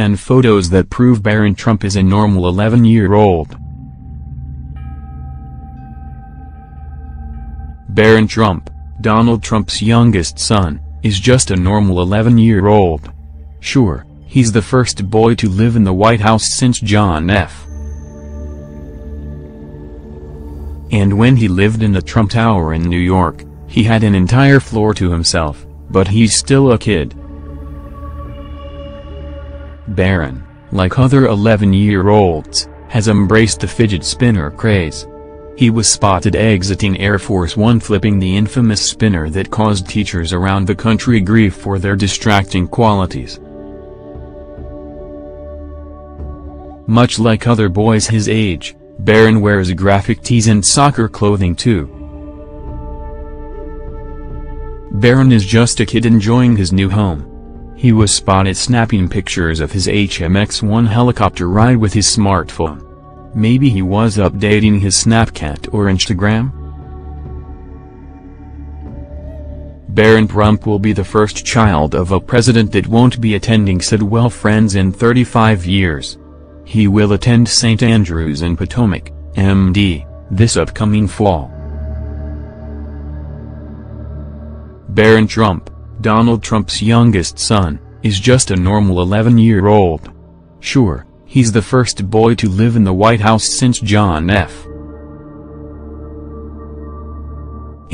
10 photos that prove Barron Trump is a normal 11-year-old. Barron Trump, Donald Trump's youngest son, is just a normal 11-year-old. Sure, he's the first boy to live in the White House since John F. And when he lived in the Trump Tower in New York, he had an entire floor to himself, but he's still a kid. Barron, like other 11-year-olds, has embraced the fidget spinner craze. He was spotted exiting Air Force One flipping the infamous spinner that caused teachers around the country grief for their distracting qualities. Much like other boys his age, Barron wears graphic tees and soccer clothing too. Barron is just a kid enjoying his new home. He was spotted snapping pictures of his HMX-1 helicopter ride with his smartphone. Maybe he was updating his Snapchat or Instagram? Barron Trump will be the first child of a president that won't be attending Sidwell Friends in 35 years. He will attend St. Andrew's in Potomac, MD, this upcoming fall. Barron Trump, Donald Trump's youngest son, is just a normal 11-year-old. Sure. He's the first boy to live in the White House since John F.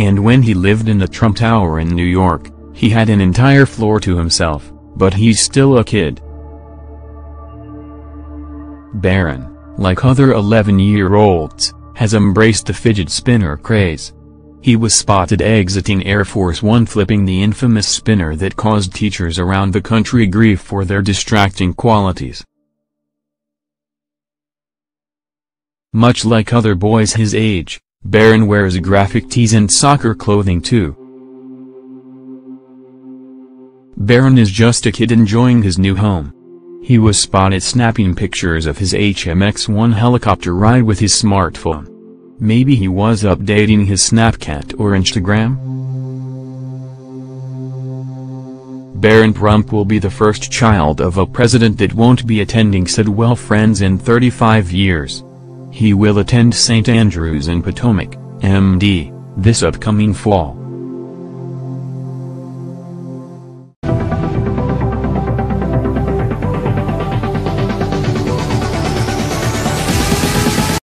And when he lived in the Trump Tower in New York, he had an entire floor to himself, but he's still a kid. Barron, like other 11-year-olds, has embraced the fidget spinner craze. He was spotted exiting Air Force One flipping the infamous spinner that caused teachers around the country grief for their distracting qualities. Much like other boys his age, Barron wears graphic tees and soccer clothing too. Barron is just a kid enjoying his new home. He was spotted snapping pictures of his HMX-1 helicopter ride with his smartphone. Maybe he was updating his Snapchat or Instagram? Barron Trump will be the first child of a president that won't be attending Sidwell Friends in 35 years. He will attend St. Andrew's in Potomac, MD, this upcoming fall.